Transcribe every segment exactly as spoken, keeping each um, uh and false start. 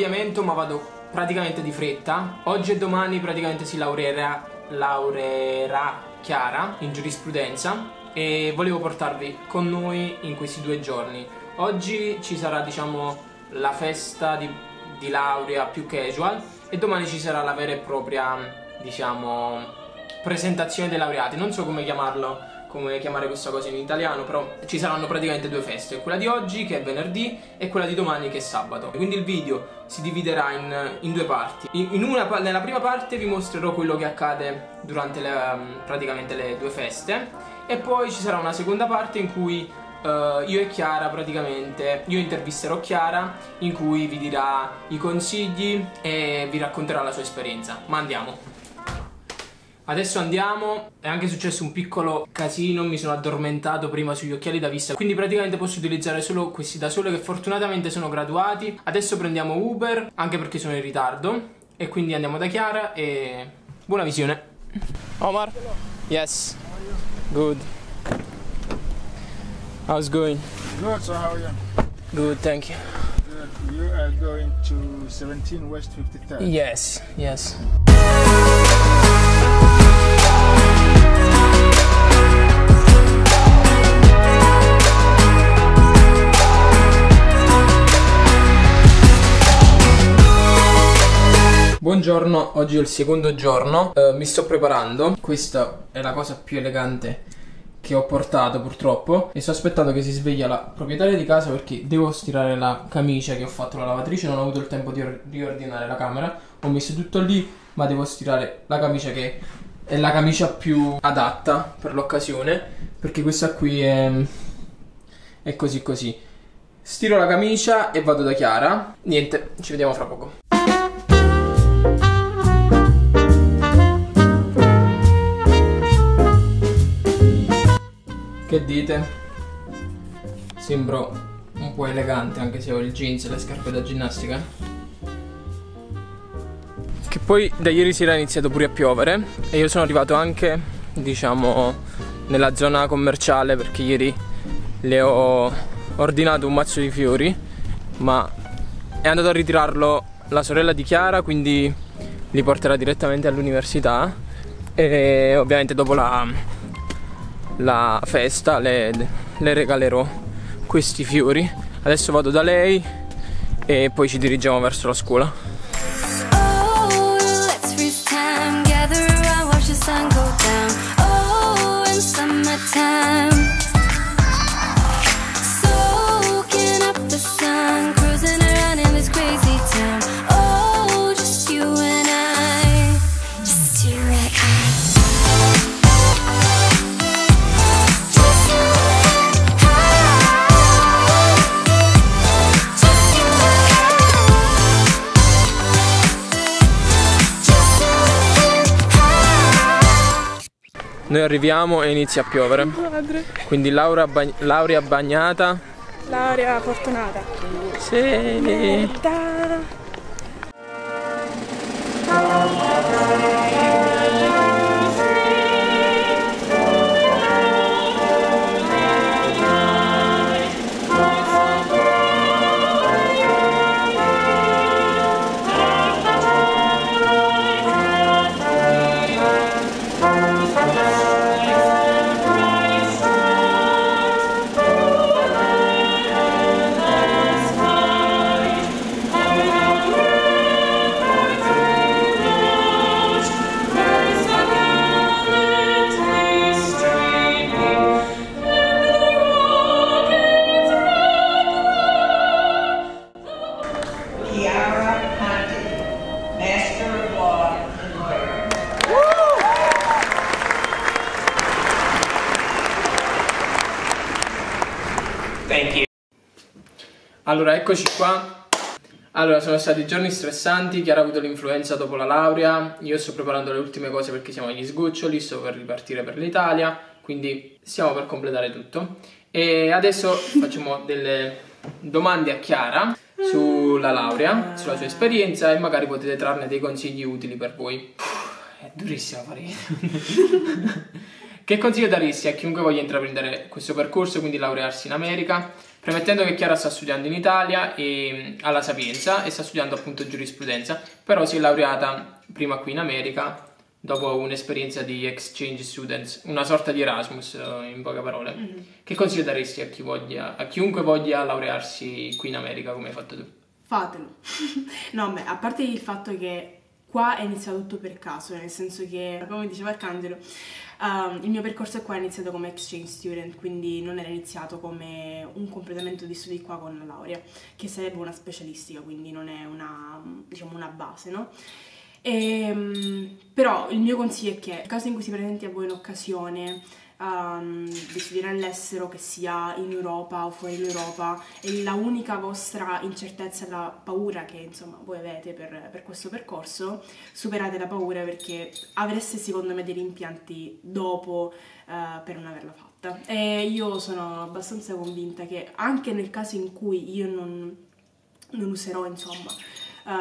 cambiamento, ma vado praticamente di fretta. Oggi e domani praticamente si laureerà, laureerà Chiara in giurisprudenza e volevo portarvi con noi in questi due giorni. Oggi ci sarà, diciamo, la festa di, di laurea più casual e domani ci sarà la vera e propria, diciamo, presentazione dei laureati. Non so come chiamarlo, come chiamare questa cosa in italiano, però ci saranno praticamente due feste, quella di oggi che è venerdì e quella di domani che è sabato. Quindi il video si dividerà in, in due parti. In una, nella prima parte vi mostrerò quello che accade durante le, praticamente le due feste, e poi ci sarà una seconda parte in cui Uh, io e Chiara praticamente, io intervisterò Chiara, in cui vi dirà i consigli e vi racconterà la sua esperienza. Ma andiamo. Adesso andiamo. È anche successo un piccolo casino, mi sono addormentato prima sugli occhiali da vista, quindi praticamente posso utilizzare solo questi da sole, che fortunatamente sono graduati. Adesso prendiamo Uber, anche perché sono in ritardo, e quindi andiamo da Chiara e buona visione. Omar? Yes. Good. How's it going? Good, so how are you? Good, thank you. Good. You are going to seventeen West fifty-third? Yes, yes. Buongiorno, oggi è il secondo giorno, uh, mi sto preparando. Questa è la cosa più elegante che ho portato, purtroppo, e sto aspettando che si sveglia la proprietaria di casa perché devo stirare la camicia che ho fatto alla lavatrice. Non ho avuto il tempo di riordinare la camera, ho messo tutto lì, ma devo stirare la camicia che è la camicia più adatta per l'occasione, perché questa qui è, è così così. Stiro la camicia e vado da Chiara. Niente, ci vediamo fra poco. Che dite? Sembro un po' elegante, anche se ho il jeans e le scarpe da ginnastica. Che poi da ieri sera è iniziato pure a piovere e io sono arrivato anche, diciamo, nella zona commerciale, perché ieri le ho ordinato un mazzo di fiori, ma è andato a ritirarlo la sorella di Chiara, quindi li porterà direttamente all'università. E ovviamente dopo la... la festa le, le regalerò questi fiori. Adesso vado da lei e poi ci dirigiamo verso la scuola. Noi arriviamo e inizia a piovere, quindi Laura bag laurea bagnata. Laurea fortunata. Sì. Allora, eccoci qua. Allora, sono stati giorni stressanti. Chiara ha avuto l'influenza dopo la laurea. Io sto preparando le ultime cose perché siamo agli sgoccioli. Sto per ripartire per l'Italia, quindi stiamo per completare tutto. E adesso facciamo delle domande a Chiara sulla laurea, sulla sua esperienza, e magari potete trarne dei consigli utili per voi. È durissima, pare. Che consiglio daresti a chiunque voglia intraprendere questo percorso, quindi laurearsi in America? Premettendo che Chiara sta studiando in Italia e alla Sapienza e sta studiando appunto giurisprudenza, però si è laureata prima qui in America dopo un'esperienza di exchange students, una sorta di Erasmus in poche parole. Mm-hmm. Che consiglio daresti a, chi voglia, a chiunque voglia laurearsi qui in America come hai fatto tu? Fatelo. No, beh, a parte il fatto che qua è iniziato tutto per caso, nel senso che, come diceva Arcangelo, um, il mio percorso qua è iniziato come exchange student, quindi non era iniziato come un completamento di studi qua con la laurea, che sarebbe una specialistica, quindi non è una, diciamo, una base, no? E, però il mio consiglio è che, nel caso in cui si presenti a voi un'occasione um, di studiare all'estero, che sia in Europa o fuori l'Europa, e la unica vostra incertezza è la paura che insomma voi avete per, per questo percorso, superate la paura, perché avreste secondo me dei rimpianti dopo uh, per non averla fatta. E io sono abbastanza convinta che anche nel caso in cui io non, non userò insomma Uh,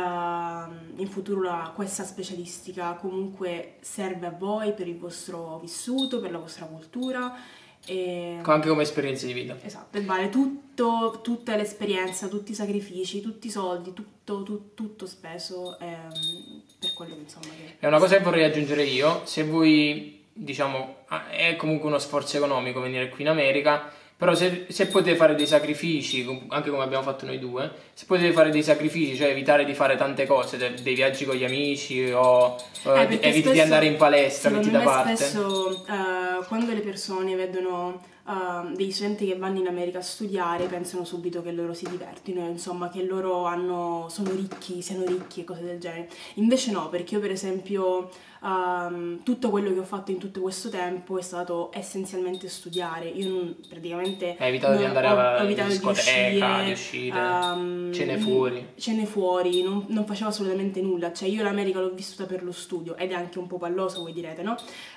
in futuro la, questa specialistica, comunque serve a voi per il vostro vissuto, per la vostra cultura e... anche come esperienza di vita, esatto, e vale tutto, tutta l'esperienza, tutti i sacrifici, tutti i soldi, tutto, tutto, tutto speso ehm, per quello che insomma che... è una cosa che vorrei aggiungere io. Se voi, diciamo, è comunque uno sforzo economico venire qui in America, però se, se potete fare dei sacrifici, anche come abbiamo fatto noi due, se potete fare dei sacrifici, cioè evitare di fare tante cose, dei, dei viaggi con gli amici o eh, eviti spesso, di andare in palestra, metti da parte. Spesso uh, quando le persone vedono uh, degli studenti che vanno in America a studiare, pensano subito che loro si divertino, insomma che loro hanno, sono ricchi, siano ricchi e cose del genere. Invece no, perché io per esempio... Um, tutto quello che ho fatto in tutto questo tempo è stato essenzialmente studiare. Io non, praticamente hai evitato non, di andare ho, ho evitato in discoteca, di uscire, di uscire um, cene fuori cene fuori, non, non facevo assolutamente nulla. Cioè io l'America l'ho vissuta per lo studio, ed è anche un po' palloso, voi direte, no?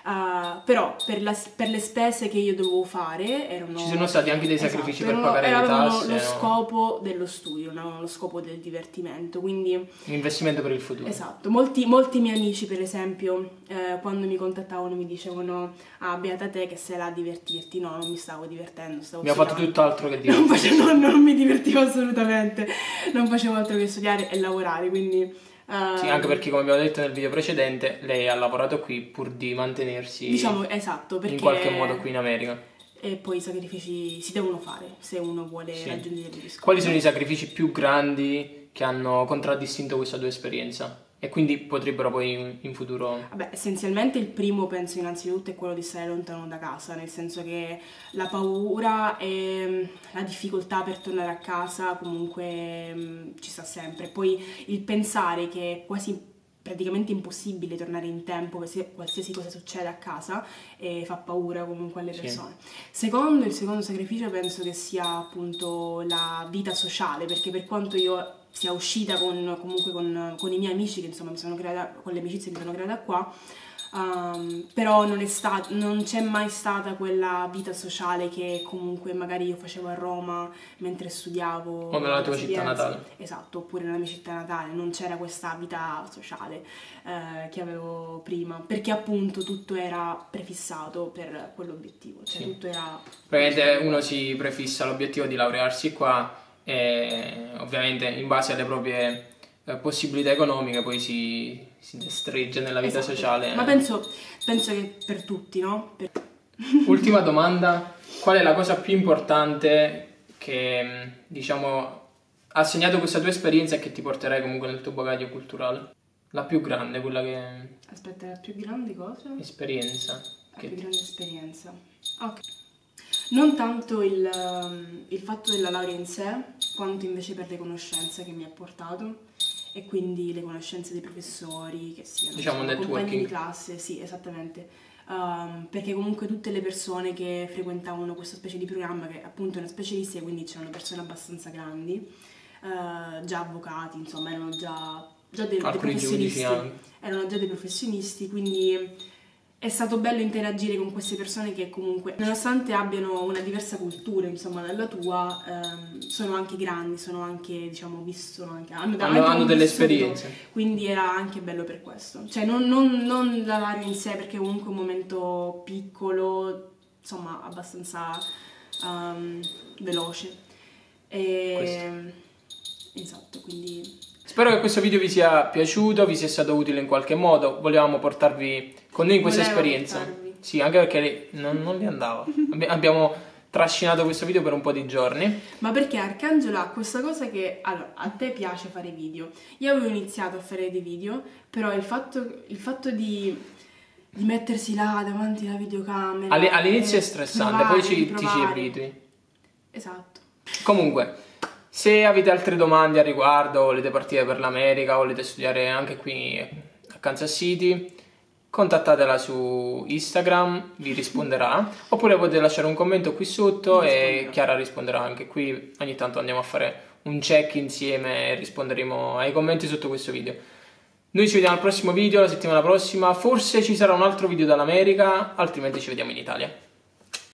Uh, però per, la, per le spese che io dovevo fare erano, ci sono stati anche dei sacrifici, esatto, per pagare le tasse, lo no? scopo dello studio, no? Lo scopo del divertimento, quindi un investimento per il futuro, esatto. Molti, molti miei amici per esempio Eh, quando mi contattavano mi dicevano: ah, beata te che sei là a divertirti. No, non mi stavo divertendo, stavo mi ho fatto tutt'altro che divertirmi. Non, facevo, non, non mi divertivo assolutamente, non facevo altro che studiare e lavorare, quindi... Uh, sì, anche perché, come abbiamo detto nel video precedente, lei ha lavorato qui pur di mantenersi, diciamo, esatto, perché in qualche modo qui in America. E poi i sacrifici si devono fare se uno vuole sì. raggiungere il rischio. Quali sono i sacrifici più grandi che hanno contraddistinto questa tua esperienza? E quindi potrebbero poi in futuro... Vabbè, essenzialmente il primo, penso innanzitutto, è quello di stare lontano da casa, nel senso che la paura e la difficoltà per tornare a casa comunque mh, ci sta sempre. Poi il pensare che è quasi praticamente impossibile tornare in tempo, perché qualsiasi cosa succede a casa eh, fa paura comunque alle persone. Sì. Secondo, il secondo sacrificio penso che sia appunto la vita sociale, perché per quanto io... sia uscita con, comunque con, con i miei amici, che insomma mi sono creata, con le amicizie che mi sono creata qua, um, però non è stato, non c'è mai stata quella vita sociale che comunque magari io facevo a Roma mentre studiavo, o nella tua città natale, esatto, oppure nella mia città natale. Non c'era questa vita sociale eh, che avevo prima, perché appunto tutto era prefissato per quell'obiettivo, cioè sì. tutto era praticamente uno si prefissa l'obiettivo di laurearsi qua e ovviamente in base alle proprie eh, possibilità economiche poi si, si destreggia nella vita esatto. sociale. Ma penso, penso che per tutti, no? Per... Ultima domanda: qual è la cosa più importante che, diciamo, ha segnato questa tua esperienza e che ti porterai comunque nel tuo bagaglio culturale? La più grande, quella che... Aspetta, la più grande cosa? Esperienza. La che... più grande esperienza. Ok. Non tanto il, il fatto della laurea in sé, quanto invece per le conoscenze che mi ha portato, e quindi le conoscenze dei professori, che siano diciamo compagni di classe, sì, esattamente, um, perché comunque tutte le persone che frequentavano questa specie di programma, che appunto è una specialistica, quindi c'erano persone abbastanza grandi, uh, già avvocati, insomma, erano già, già dei, dei professionisti, erano già dei professionisti, quindi... è stato bello interagire con queste persone che comunque, nonostante abbiano una diversa cultura, insomma, dalla tua, ehm, sono anche grandi, sono anche, diciamo, visto, anche, hanno, hanno, anche hanno delle vissuto, esperienze. Quindi era anche bello per questo. Cioè, non, non, non la vario in sé, perché comunque è un momento piccolo, insomma, abbastanza um, veloce. E... esatto, quindi... Spero che questo video vi sia piaciuto, vi sia stato utile in qualche modo. Volevamo portarvi con noi in questa Volevo esperienza. Portarvi. Sì, anche perché le, non, non le andava. Abbiamo trascinato questo video per un po' di giorni. Ma perché Arcangelo ha questa cosa che... Allora, a te piace fare video. Io avevo iniziato a fare dei video, però il fatto, il fatto di, di mettersi là davanti alla videocamera... All'inizio è stressante, provare, poi ci, ti ci abitui. Esatto. Comunque... se avete altre domande a riguardo, volete partire per l'America, volete studiare anche qui a Kansas City, contattatela su Instagram, vi risponderà, oppure potete lasciare un commento qui sotto e Chiara risponderà anche qui. Ogni tanto andiamo a fare un check insieme e risponderemo ai commenti sotto questo video. Noi ci vediamo al prossimo video, la settimana prossima, forse ci sarà un altro video dall'America, altrimenti ci vediamo in Italia.